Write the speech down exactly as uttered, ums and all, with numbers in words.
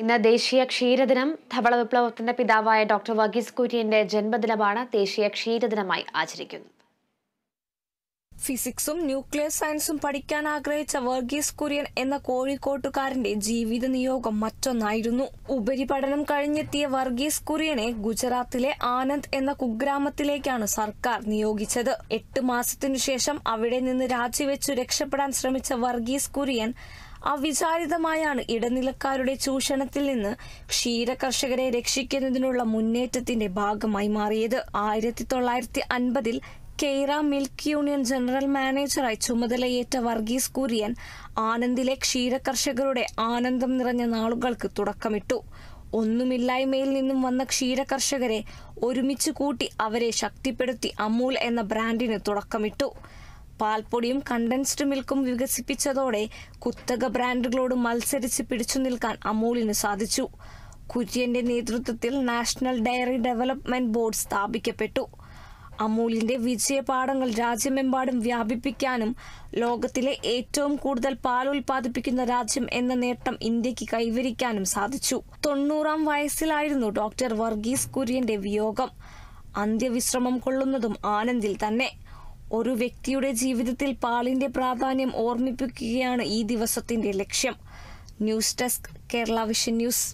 ഇന്ന് ദേശീയ ക്ഷീരദിനം ധവള വിപ്ലവത്തിന്റെ പിതാവായ ഡോക്ടർ വർഗീസ് കുര്യന്റെ ജന്മദിനമാണ് ദേശീയ ക്ഷീരദിനമായി ആചരിക്കുന്നത്. ഫിസിക്സും ന്യൂക്ലിയർ സയൻസും പഠിക്കാൻ ആഗ്രഹിച്ച വർഗീസ് കുര്യൻ എന്ന കോഴിക്കോട്ടുകാരന്റെ ജീവിത നിയോഗം മറ്റൊന്നായിരുന്നു. ഉപരിപഠനം കഴിഞ്ഞെത്തിയ വർഗീസ് കുര്യനെ ഗുജറാത്തിലെ ആനന്ദ് എന്ന കുഗ്രാമത്തിലേക്കാണ് സർക്കാർ നിയോഗിച്ചത്. എട്ട് മാസത്തിനു ശേഷം അവിടെ നിന്ന് രാജിവെച്ചു രക്ഷപ്പെടാൻ ശ്രമിച്ച വർഗീസ് കുര്യൻ അവിചാരിതമായാണ് ഇടനിലക്കാരുടെ ചൂഷണത്തിൽ നിന്ന് ക്ഷീര കർഷകരെ രക്ഷിക്കുന്നതിനുള്ള മുന്നേറ്റത്തിന്റെ ഭാഗമായി മാറിയത്. ആയിരത്തി തൊള്ളായിരത്തി അൻപതിൽ കേര മിൽക്ക് യൂണിയൻ ജനറൽ മാനേജറായി ചുമതലയേറ്റ വർഗീസ് കുര്യൻ ആനന്ദിലെ ക്ഷീര കർഷകരുടെ ആനന്ദം നിറഞ്ഞ നാളുകൾക്ക് തുടക്കമിട്ടു. ഒന്നുമില്ലായ്മയിൽ നിന്നും വന്ന ക്ഷീര കർഷകരെ ഒരുമിച്ച് കൂട്ടി അവരെ ശക്തിപ്പെടുത്തി അമൂൽ എന്ന ബ്രാൻഡിന് തുടക്കമിട്ടു. പാൽപ്പൊടിയും കണ്ടൻസ്ഡ് മിൽക്കും വികസിപ്പിച്ചതോടെ കുത്തക ബ്രാൻഡുകളോട് മത്സരിച്ച് പിടിച്ചു നിൽക്കാൻ അമൂലിന് സാധിച്ചു. കുര്യന്റെ നേതൃത്വത്തിൽ നാഷണൽ ഡയറി ഡെവലപ്മെന്റ് ബോർഡ് സ്ഥാപിക്കപ്പെട്ടു. അമൂലിന്റെ വിജയപാഠങ്ങൾ രാജ്യമെമ്പാടും വ്യാപിപ്പിക്കാനും ലോകത്തിലെ ഏറ്റവും കൂടുതൽ പാൽ ഉൽപ്പാദിപ്പിക്കുന്ന രാജ്യം എന്ന നേട്ടം ഇന്ത്യക്ക് കൈവരിക്കാനും സാധിച്ചു. തൊണ്ണൂറാം വയസ്സിലായിരുന്നു ഡോക്ടർ വർഗീസ് കുര്യന്റെ വിയോഗം. അന്ത്യവിശ്രമം കൊള്ളുന്നതും ആനന്ദിൽ തന്നെ. ഒരു വ്യക്തിയുടെ ജീവിതത്തിൽ പാലിന്റെ പ്രാധാന്യം ഓർമ്മിപ്പിക്കുകയാണ് ഈ ദിവസത്തിന്റെ ലക്ഷ്യം. News desk, Kerala vision news.